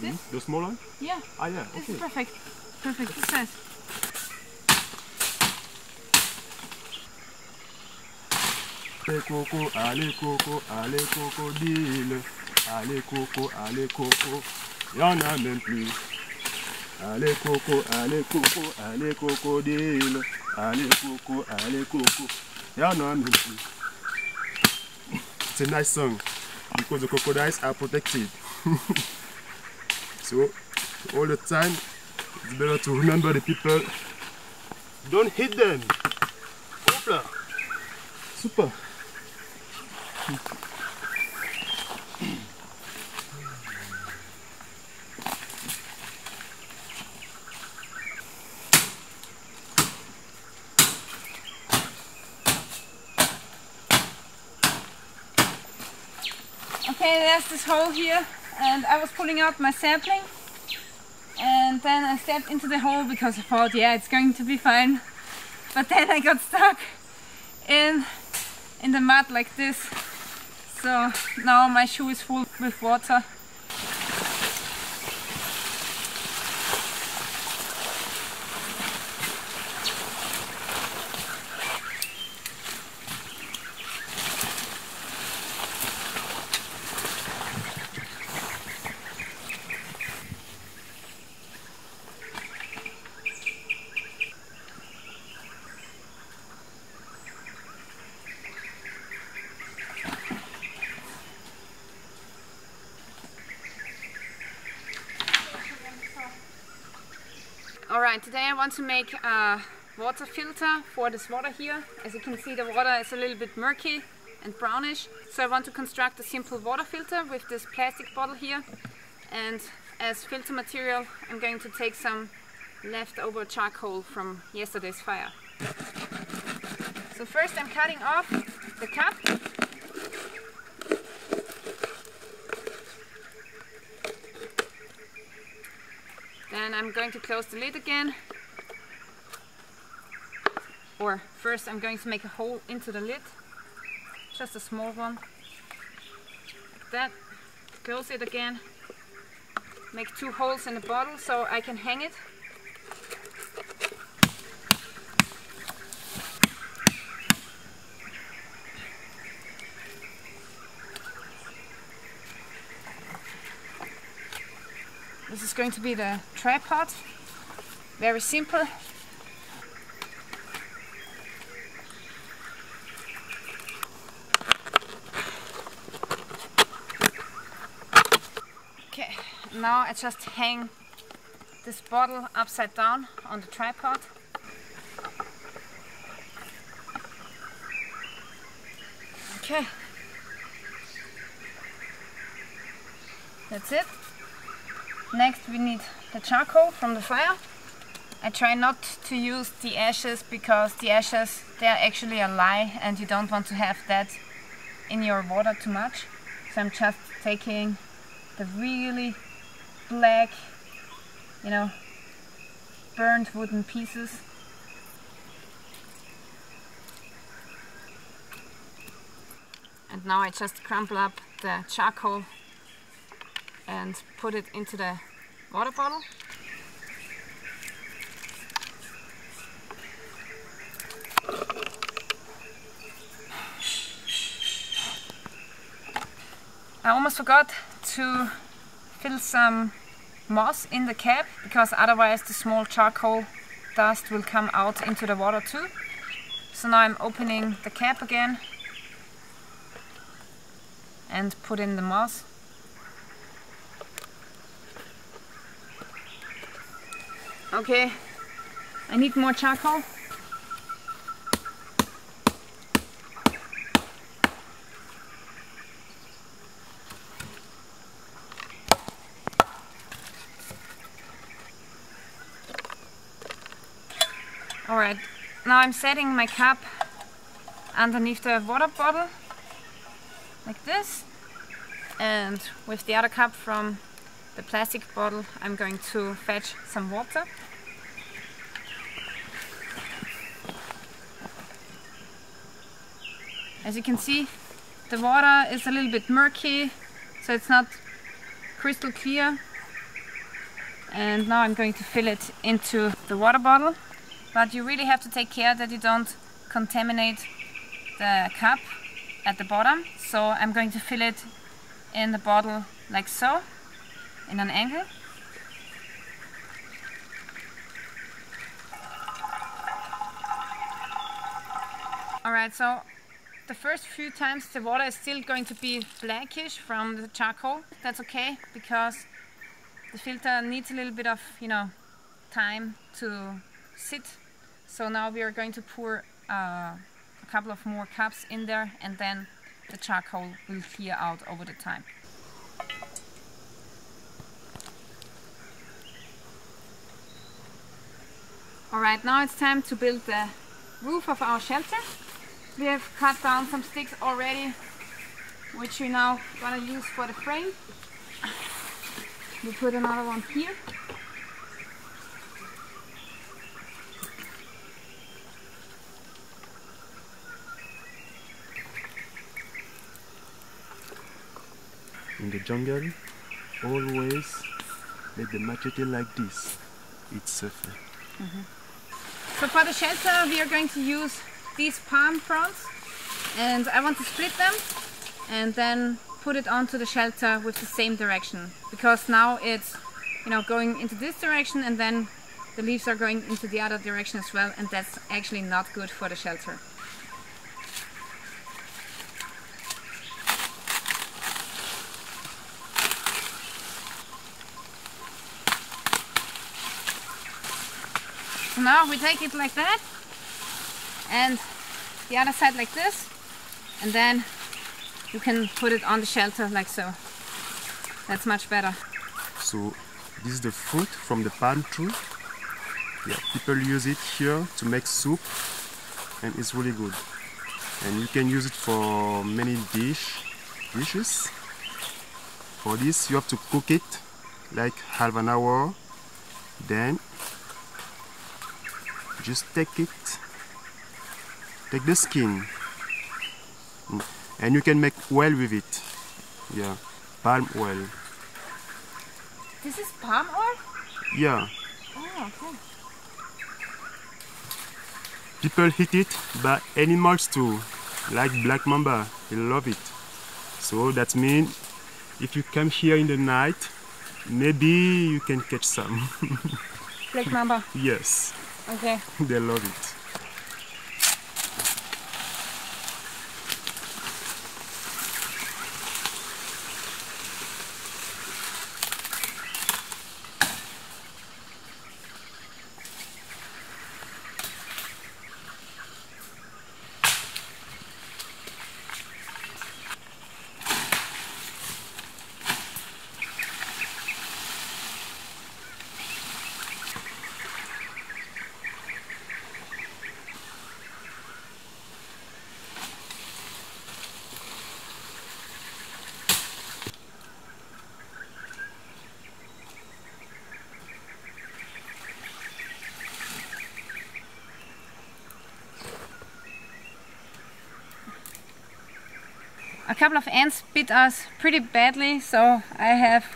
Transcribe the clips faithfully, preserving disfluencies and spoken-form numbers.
This? Mm, the small one? Yeah. Ah, yeah. This okay. is perfect. Perfect size. Allez coco, allez coco, allez crocodile. Allez coco, allez coco. Y'en a même plus. Allez coco, allez coco, allez crocodile. Allez coco, allez coco. Y'en a même plus. It's a nice song because the crocodiles are protected. So all the time it's better to remember the people. Don't hit them. Hopla. Super. Okay, there's this hole here, and I was pulling out my sapling, and then I stepped into the hole because I thought, yeah, it's going to be fine. But then I got stuck in in the mud like this, so now my shoe is full with water. Alright, today I want to make a water filter for this water here. As you can see, the water is a little bit murky and brownish. So I want to construct a simple water filter with this plastic bottle here. And as filter material, I'm going to take some leftover charcoal from yesterday's fire. So first I'm cutting off the cap. Then I'm going to close the lid again, or first I'm going to make a hole into the lid, just a small one, like that, close it again, make two holes in the bottle so I can hang it. This is going to be the tripod, very simple. Okay, now I just hang this bottle upside down on the tripod. Okay, that's it. Next we need the charcoal from the fire. I try not to use the ashes because the ashes, they are actually a lye and you don't want to have that in your water too much. So I'm just taking the really black, you know, burnt wooden pieces. And now I just crumple up the charcoal and put it into the water bottle. I almost forgot to fill some moss in the cap because otherwise the small charcoal dust will come out into the water too. So now I'm opening the cap again and put in the moss. Okay, I need more charcoal. Alright, now I'm setting my cup underneath the water bottle, like this. And with the other cup from the plastic bottle, I'm going to fetch some water. As you can see, the water is a little bit murky, so it's not crystal clear, And now I'm going to fill it into the water bottle. But you really have to take care that you don't contaminate the cup at the bottom. So I'm going to fill it in the bottle like so, in an angle. Alright, so the first few times the water is still going to be blackish from the charcoal. That's okay, because the filter needs a little bit of, you know, time to sit. So now we are going to pour uh, a couple of more cups in there, and then the charcoal will clear out over the time. Alright, now it's time to build the roof of our shelter. We have cut down some sticks already, which we're now going to use for the frame. We put another one here. In the jungle, always make the machete like this. It's safer. Mm-hmm. So for the shelter, we are going to use these palm fronds, and I want to split them and then put it onto the shelter with the same direction, because now it's, you know, going into this direction, and then the leaves are going into the other direction as well, and that's actually not good for the shelter. So now we take it like that, and the other side like this, and then you can put it on the shelter like so. That's much better. So this is the fruit from the palm tree. Yeah, people use it here to make soup, and it's really good. And you can use it for many dish, dishes. For this you have to cook it like half an hour, then just take it, take the skin. Mm. And you can make oil with it. Yeah, palm oil. This is palm oil? Yeah. Oh, okay. People eat it, but animals too, like black mamba. They love it. So that means if you come here in the night, maybe you can catch some. Black mamba? Yes. Okay. They love it. A couple of ants bit us pretty badly, so I have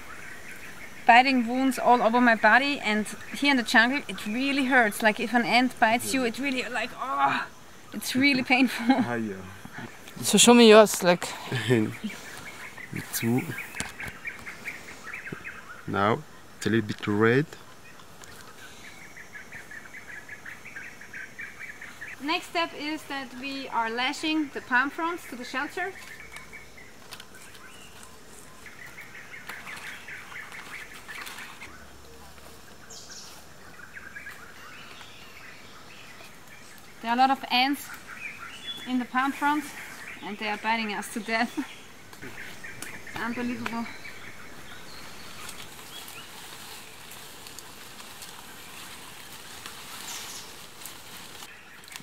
biting wounds all over my body, and here in the jungle it really hurts. Like if an ant bites you, it really like, oh, it's really painful. Ah, yeah. So show me yours, like. Two. Now it's a little bit red. Next step is that we are lashing the palm fronds to the shelter. There are a lot of ants in the palm fronds, and they are biting us to death. Unbelievable.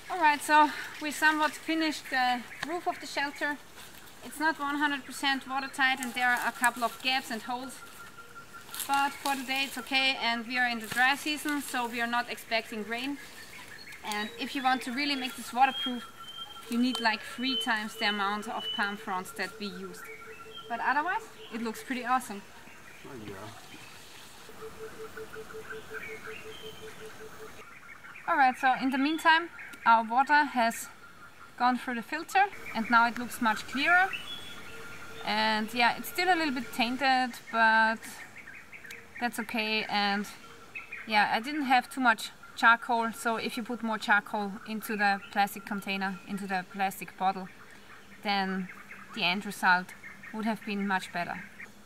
Alright, so we somewhat finished the roof of the shelter. It's not one hundred percent watertight, and there are a couple of gaps and holes. But for today it's okay, and we are in the dry season, so we are not expecting rain. And if you want to really make this waterproof, you need like three times the amount of palm fronds that we used. But otherwise, it looks pretty awesome. Oh, yeah. Alright, so in the meantime our water has gone through the filter and now it looks much clearer. And yeah, it's still a little bit tainted, but that's okay. And yeah, I didn't have too much charcoal, so if you put more charcoal into the plastic container, into the plastic bottle, then the end result would have been much better.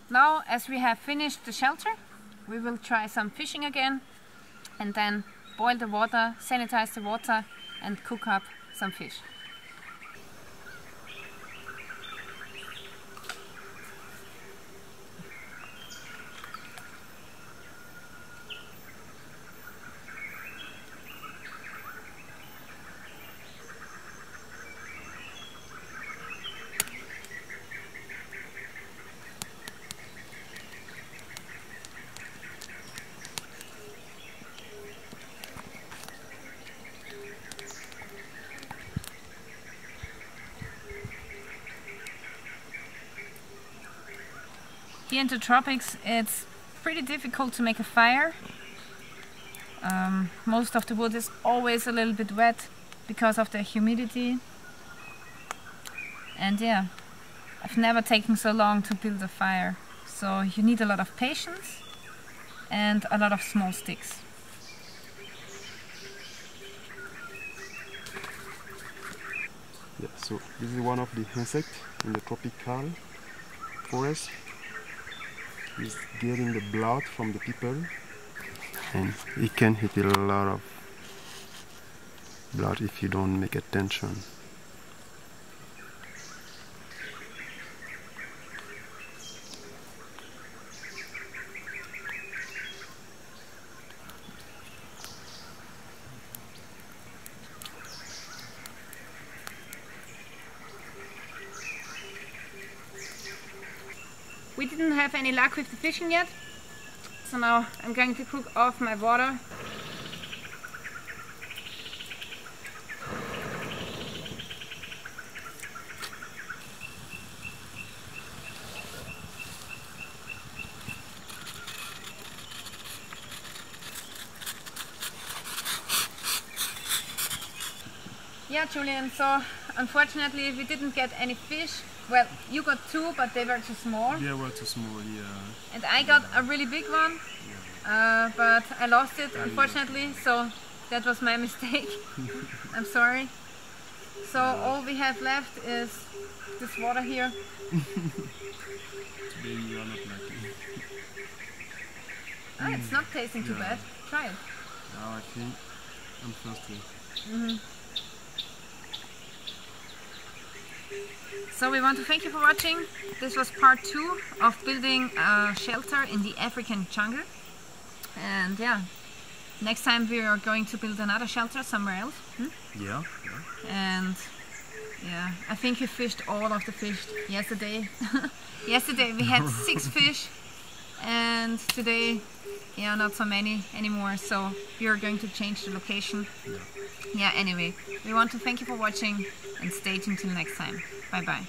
Now, as we have finished the shelter, we will try some fishing again and then boil the water, sanitize the water and cook up some fish. Here in the tropics it's pretty difficult to make a fire. Um, most of the wood is always a little bit wet because of the humidity. And yeah, I've never taken so long to build a fire. So you need a lot of patience and a lot of small sticks. Yeah, so this is one of the insects in the tropical forest. Is getting the blood from the people, and it can hit a lot of blood if you don't make attention. We didn't have any luck with the fishing yet, so now I'm going to cook off my water. Yeah, Julian, so unfortunately we didn't get any fish. Well, you got two, but they were too small. They were too small, yeah. And I got a really big one, yeah. uh, but I lost it, unfortunately, so that was my mistake. I'm sorry. So all we have left is this water here. Today you are not lucky. Ah, it's not tasting too yeah. bad. Try it. Now I think I'm thirsty. Mm-hmm. So we want to thank you for watching. This was part two of building a shelter in the African jungle. And yeah, next time we are going to build another shelter somewhere else. Hmm? Yeah, yeah. And yeah, I think we fished all of the fish yesterday. Yesterday we had six fish, and today, yeah, not so many anymore. So we are going to change the location. Yeah. Yeah, anyway, we want to thank you for watching and stay tuned till next time. Bye bye.